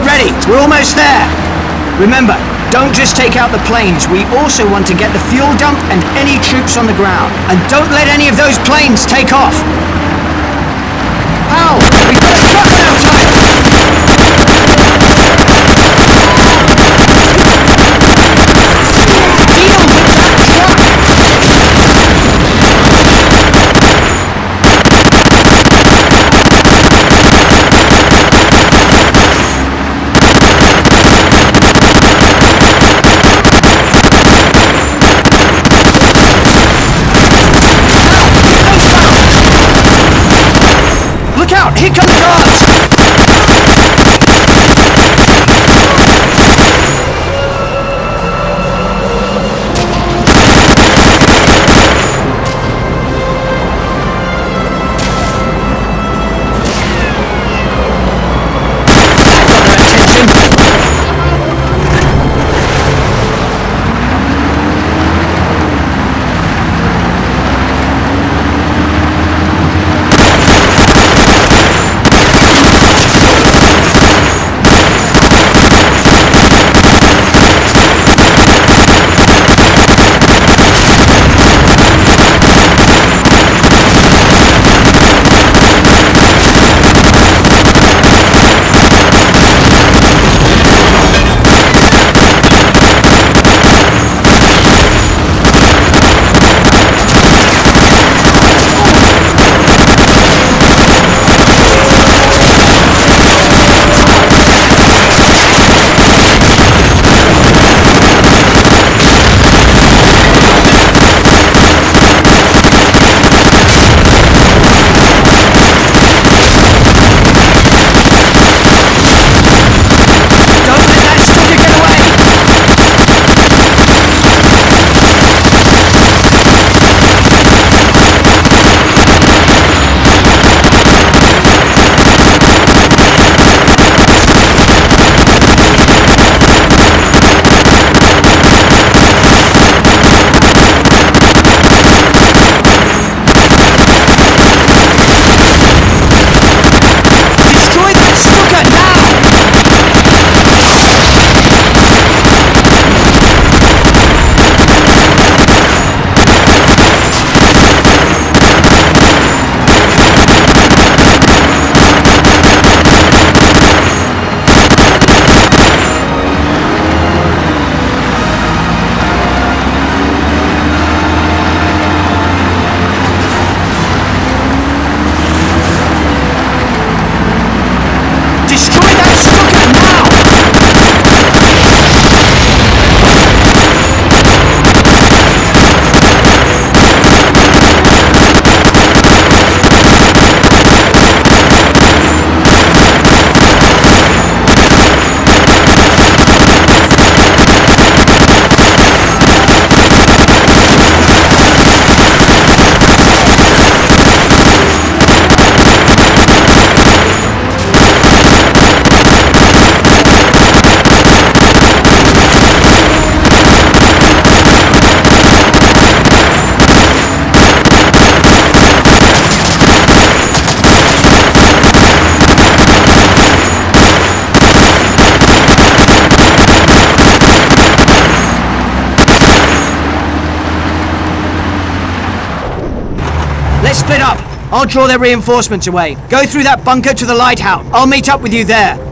Get ready, we're almost there. Remember, don't just take out the planes. We also want to get the fuel dump and any troops on the ground. And don't let any of those planes take off. Ow! We've got a truck now, Tyler! Deal with that truck! Out. Here come the guards! Let's split up. I'll draw their reinforcements away. Go through that bunker to the lighthouse. I'll meet up with you there.